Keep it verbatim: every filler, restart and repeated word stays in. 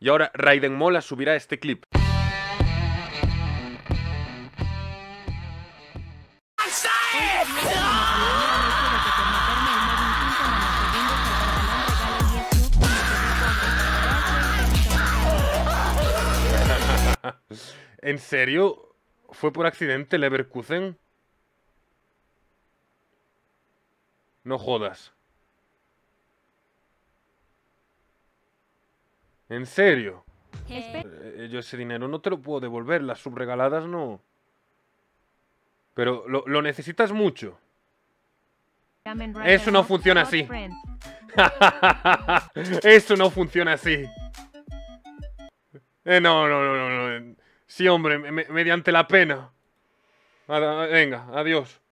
Y ahora Raiden Mola subirá este clip. ¿En serio? ¿Fue por accidente Leverkusen? No jodas. ¿En serio? Eh, yo ese dinero no te lo puedo devolver, las subregaladas no. Pero lo, lo necesitas mucho. Eso no funciona así. Eso no funciona así. Eh, no, no, no, no, no. Sí, hombre, me, mediante la pena. Venga, adiós.